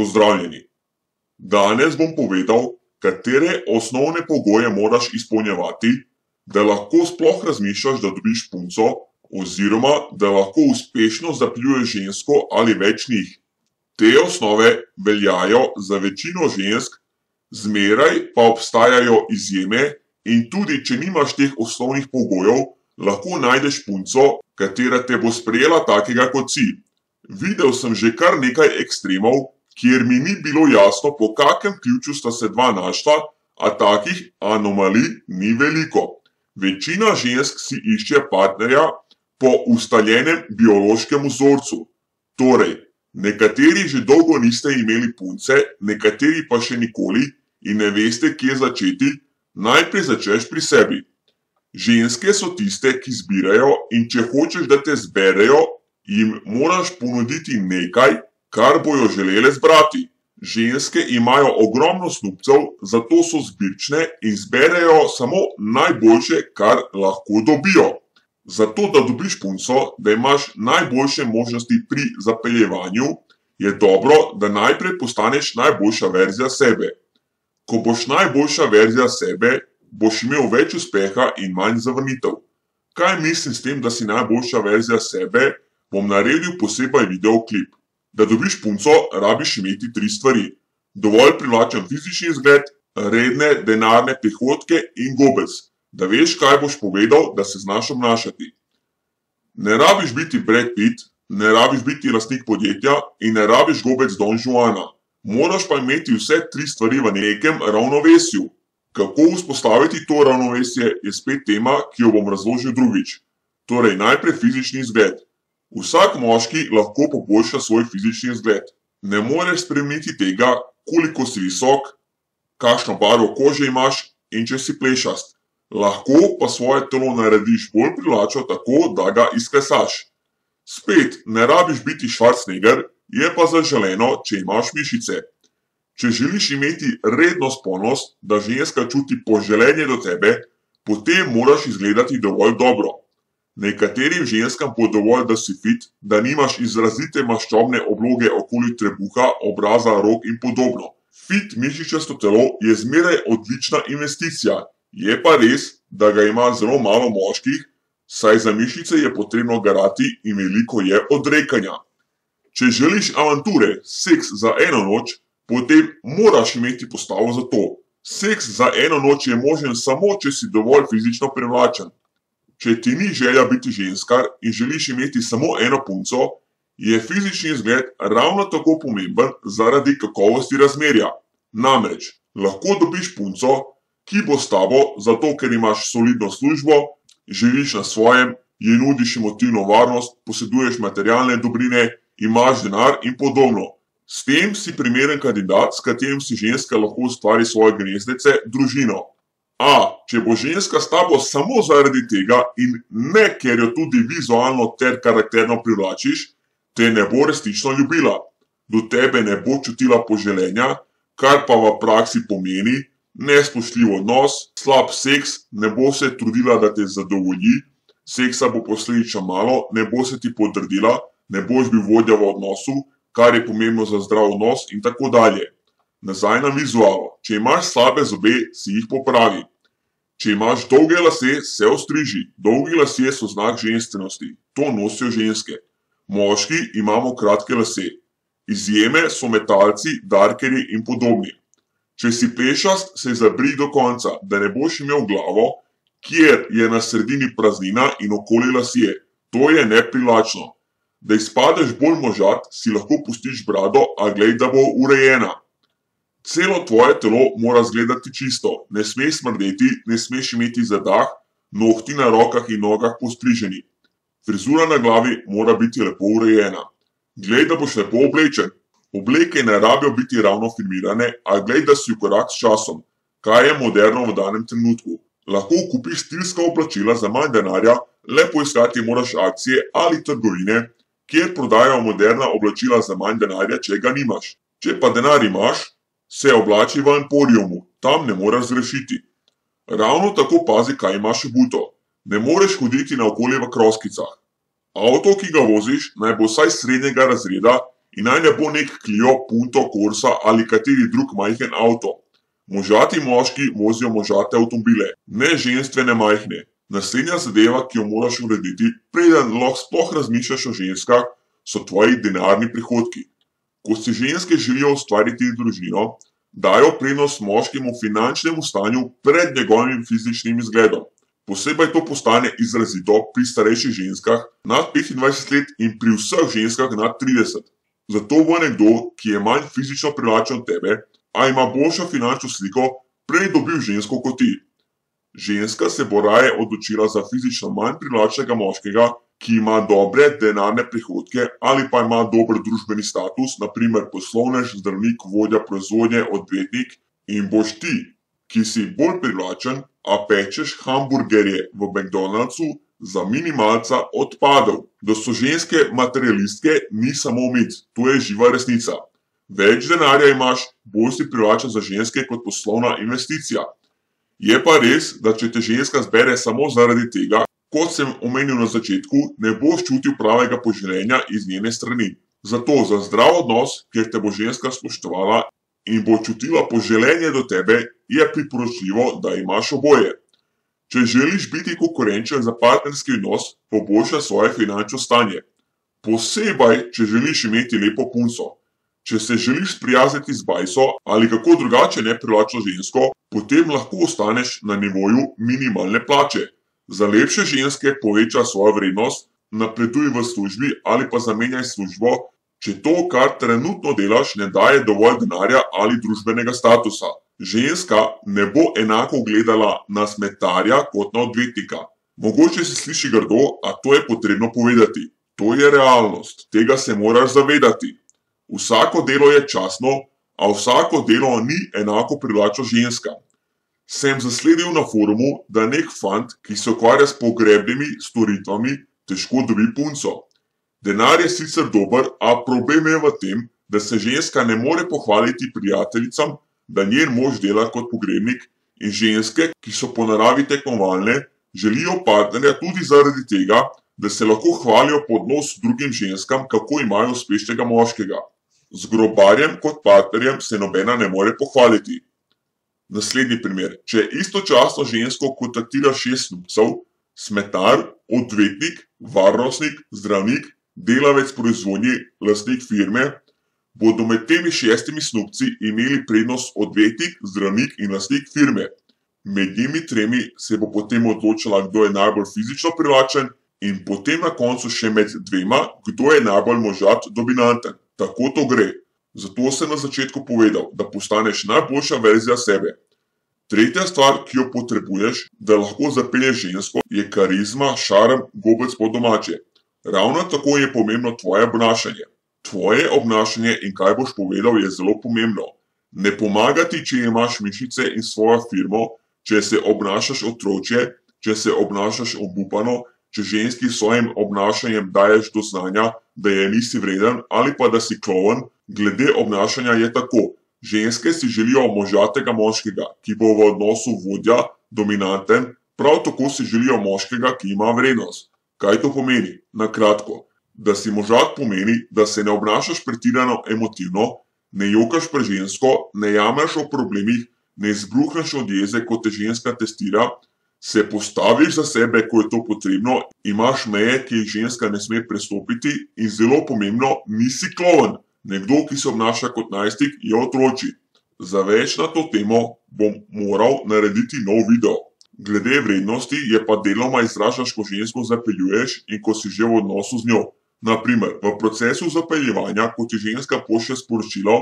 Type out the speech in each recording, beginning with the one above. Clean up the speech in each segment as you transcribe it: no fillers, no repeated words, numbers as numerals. Pozdravljeni! Danes bom povedal, katere osnovne pogoje moraš izpolnjevati, da lahko sploh razmišljaš, da dobiš punco oziroma da lahko uspešno zapljuješ žensko ali več njih. Te osnove veljajo za večino žensk, zmeraj pa obstajajo izjeme in tudi, če nimaš teh osnovnih pogojev, lahko najdeš punco, katera te bo sprejela takega kot si. Videl sem že kar nekaj ekstremov, kjer mi ni bilo jasno, po kakem ključu sta se dva našla, a takih anomalij ni veliko. Večina žensk si išče partnerja po ustaljenem biološkem vzorcu. Torej, nekateri že dolgo niste imeli punce, nekateri pa še nikoli in ne veste, kje začeti, najprej začneš pri sebi. Ženske so tiste, ki zbirajo, in če hočeš, da te zberejo, jim moraš ponuditi nekaj, kar bojo želele zbrati. Ženske imajo ogromno snubcev, zato so zbirčne in zberejo samo najboljše, kar lahko dobijo. Zato, da dobiš punco, da imaš najboljše možnosti pri zapeljevanju, je dobro, da najprej postaneš najboljša verzija sebe. Ko boš najboljša verzija sebe, boš imel več uspeha in manj zavrnitev. Kaj mislim s tem, da si najboljša verzija sebe, bom naredil posebej videoklip. Da dobiš punco, rabiš imeti tri stvari. Dovolj privlačen fizični izgled, redne denarne prihodke in gobec, da veš, kaj boš povedal, da se znaš obnašati. Ne rabiš biti Brad Pitt, ne rabiš biti lastnik podjetja in ne rabiš gobec Don Juana. Moraš pa imeti vse tri stvari v nekem ravnovesju. Kako vzpostaviti to ravnovesje, je spet tema, ki jo bom razložil drugič. Torej, najprej fizični izgled. Vsak moški lahko poboljša svoj fizični izgled. Ne moreš spremeniti tega, koliko si visok, kakšno barvo kože imaš in če si plešast. Lahko pa svoje telo narediš bolj privlačno tako, da ga izklesaš. Spet, ne rabiš biti Schwarzenegger, je pa zaželeno, če imaš mišice. Če želiš imeti redno spolnost, da ženska čuti poželenje do tebe, potem moraš izgledati dovolj dobro. Nekaterim ženskam bo dovolj, da si fit, da nimaš izrazite maščobne obloge okoli trebuha, obraza, rok in podobno. Fit mišičasto telo je zmeraj odlična investicija. Je pa res, da ga ima zelo malo moških, saj za mišice je potrebno garati in veliko je odrekanja. Če želiš avanture, seks za eno noč, potem moraš imeti postavo za to. Seks za eno noč je možen samo, če si dovolj fizično privlačen. Če ti ni želja biti ženskar in želiš imeti samo eno punco, je fizični izgled ravno tako pomemben zaradi kakovosti razmerja. Namreč, lahko dobiš punco, ki bo s tabo, zato ker imaš solidno službo, živiš na svojem, ji nudiš emotivno varnost, poseduješ materialne dobrine, imaš denar in podobno. S tem si primeren kandidat, s katerim si ženska lahko ustvari svoje gnezdece, družino. A, če bo ženska s tabo samo zaradi tega in ne, ker jo tudi vizualno ter karakterno privlačiš, te ne bo resnično ljubila. Do tebe ne bo čutila poželenja, kar pa v praksi pomeni nespoštljiv odnos, slab seks, ne bo se trudila, da te zadovolji, seksa bo posledično malo, ne bo se ti podredila, ne boš bil vodja v odnosu, kar je pomembno za zdrav odnos in tako dalje. Nazaj na vizualo. Če imaš slabe zobe, si jih popravi. Če imaš dolge lase, se ostriži. Dolgi lasje so znak ženstvenosti. To nosijo ženske. Moški imamo kratke lase. Izjeme so metalci, darkerji in podobni. Če si plešast, se zabri do konca, da ne boš imel glavo, kjer je na sredini praznina in okoli lasje. To je neprivlačno. Da izpadeš bolj možat, si lahko pustiš brado, a glej, da bo urejena. Celo tvoje telo mora zgledati čisto, ne smeš smrdeti, ne smeš imeti zadah, nohti na rokah in nogah postriženi. Frizura na glavi mora biti lepo urejena. Glej, da boš lepo oblečen. Obleke ne rabijo biti ravno filmirane, a glej, da si v korak s časom, kaj je moderno v danem trenutku. Lahko kupiš stilska oblačila za manj denarja, le poiskati moraš akcije ali trgovine, kjer prodajajo moderna oblačila za manj denarja, če ga nimaš. Če pa denar imaš, se oblači v emporiumu, tam ne moreš zgrešiti. Ravno tako pazi, kaj imaš obuto. Ne moreš hoditi naokoli v kroskicah. Avto, ki ga voziš, naj bo vsaj srednjega razreda naj ne bo nek Clio, Punto, Corsa ali kateri drug majhen avto. Možati moški vozijo možate avtomobile, ne ženstvene majhne. Naslednja zadeva, ki jo moraš urediti, preden lahko sploh razmišljaš o ženskah, so tvoji denarni prihodki. Ko si ženske želijo ustvariti družino, dajo prednost moškemu finančnemu stanju pred njegovim fizičnim izgledom. Posebej to postane izrazito pri starejših ženskah nad 25 let in pri vseh ženskah nad 30. Zato bo nekdo, ki je manj fizično privlačen od tebe, a ima boljšo finančno sliko, prej dobil žensko kot ti. Ženska se bo raje odločila za fizično manj privlačnega moškega, ki ima dobre denarne prihodke ali pa ima dober družbeni status, naprimer poslovnež, zdravnik, vodja proizvodnje, odvetnik, in boš ti, ki si bolj privlačen, a pečeš hamburgerje v McDonald'su, za minimalca odpadov. Da so ženske materialistke, ni samo mit, to je živa resnica. Več denarja imaš, bolj si privlačen za ženske kot poslovna investicija. Je pa res, da če te ženska zbere samo zaradi tega, kot sem omenil na začetku, ne boš čutil pravega poželenja iz njene strani. Zato za zdrav odnos, kjer te bo ženska spoštovala in bo čutila poželenje do tebe, je priporočljivo, da imaš oboje. Če želiš biti konkurenčen za partnerski odnos, poboljšaj svoje finančno stanje. Posebej, če želiš imeti lepo punco. Če se želiš sprijazniti z bajso ali kako drugače neprivlačno žensko, potem lahko ostaneš na nivoju minimalne plače. Za lepše ženske poveča svojo vrednost, napreduj v službi ali pa zamenjaj službo, če to, kar trenutno delaš, ne daje dovolj denarja ali družbenega statusa. Ženska ne bo enako gledala na smetarja kot na odvetnika. Mogoče se sliši grdo, a to je potrebno povedati. To je realnost, tega se moraš zavedati. Vsako delo je častno, a vsako delo ni enako privlačno ženskam. Sem zasledil na forumu, da nek fant, ki se ukvarja s pogrebnimi storitvami, težko dobi punco. Denar je sicer dober, a problem je v tem, da se ženska ne more pohvaliti prijateljicam, da njen mož dela kot pogrebnik, in ženske, ki so po naravi tekmovalne, želijo partnerja tudi zaradi tega, da se lahko hvalijo pod nos drugim ženskam, kako imajo uspešnega moškega. Z grobarjem kot partnerjem se nobena ne more pohvaliti. Naslednji primer. Če istočasno žensko kontaktira 6 snubcev, smetar, odvetnik, varnostnik, zdravnik, delavec proizvodnje, lastnik firme, bodo med temi 6 snubci imeli prednost odvetnik, zdravnik in lastnik firme. Med njimi 3 se bo potem odločila, kdo je najbolj fizično privlačen, in potem na koncu še med 2, kdo je najbolj možat dominanten. Tako to gre. Zato sem na začetku povedal, da postaneš najboljša verzija sebe. Tretja stvar, ki jo potrebuješ, da lahko zapelješ žensko, je karizma, šarm, gobec po domače. Ravno tako je pomembno tvoje obnašanje. Tvoje obnašanje in kaj boš povedal je zelo pomembno. Ne pomaga ti, če imaš mišice in svojo firmo, če se obnašaš otročje, če se obnašaš obupano, če ženski svojim obnašanjem daješ do znanja, da je nisi vreden ali pa da si klovn. Glede obnašanja je tako. Ženske si želijo možatega moškega, ki bo v odnosu vodja, dominanten, prav tako si želijo moškega, ki ima vrednost. Kaj to pomeni? Na kratko, da si možat pomeni, da se ne obnašaš pretirano emotivno, ne jokaš pre žensko, ne jamraš o problemih, ne izbruhneš od jeze, ko te ženska testira, se postaviš za sebe, ko je to potrebno, imaš meje, ki jih ženska ne sme prestopiti, in zelo pomembno, nisi klovn. Nekdo, ki se obnaša kot najstnik, je otroči. Za več na to temo bom moral narediti nov video. Glede vrednosti je pa deloma izražaš, ko žensko zapeljuješ in ko si že v odnosu z njo. Naprimer, v procesu zapeljevanja, ko ti ženska pošlje sporočilo,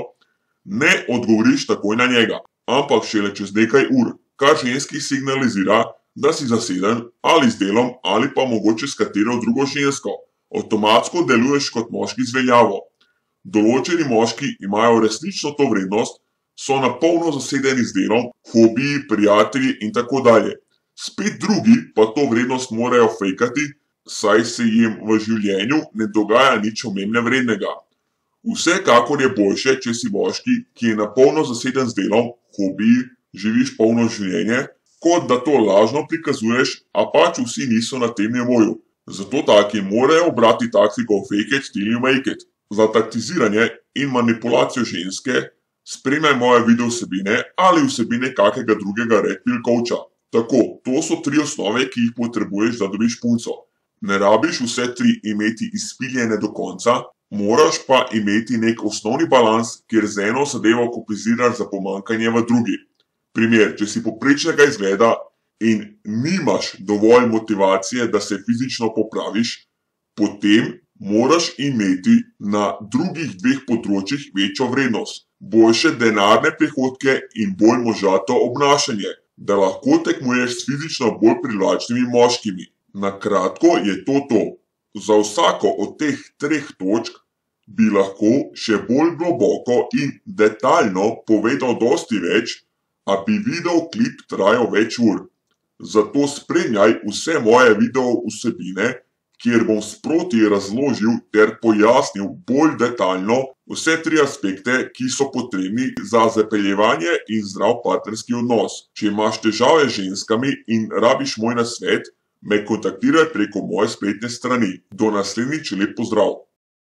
ne odgovoriš takoj na njega, ampak šele čez nekaj ur, kar ženski signalizira, da si zaseden ali z delom ali pa mogoče s katero drugo žensko. Avtomatsko deluješ kot moški z veljavo. Določeni moški imajo resnično to vrednost, so napolno zasedeni z delom, hobiji, prijatelji in tako dalje. Spet drugi pa to vrednost morajo fejkati, saj se jim v življenju ne dogaja nič omembe vrednega. Vsekakor je boljše, če si moški, ki je napolno zaseden z delom, hobiji, živiš polno življenje, kot da to lažno prikazuješ, a pač vsi niso na tem nivoju. Zato taki morajo obrati taktiko fake it till you make it. zataktisiranje in manipulacijo ženske spremljaj moje video vsebine ali vsebine kakega drugega redpill coacha. Tako, to so tri osnove, ki jih potrebuješ, da dobiš punco. Ne rabiš vse tri imeti izpiljene do konca, moraš pa imeti nek osnovni balans, kjer z eno zadevo kompenziraš za pomanjkanje v drugi. Primer, če si poprečnega izgleda in nimaš dovolj motivacije, da se fizično popraviš, potem moraš imeti na drugih dveh področjih večjo vrednost, boljše denarne prihodke in bolj možato obnašanje, da lahko tekmuješ s fizično bolj privlačnimi moškimi. Na kratko je to to. Za vsako od teh treh točk bi lahko še bolj globoko in detaljno povedal dosti več, a bi videoklip trajal več ur. Zato spremljaj vse moje video vsebine, kjer bom sproti razložil ter pojasnil bolj detaljno vse tri aspekte, ki so potrebni za zapeljevanje in zdrav partnerski odnos. Če imaš težave z ženskami in rabiš moj nasvet, me kontaktiraj preko moje spletne strani. Do naslednjič, lep pozdrav!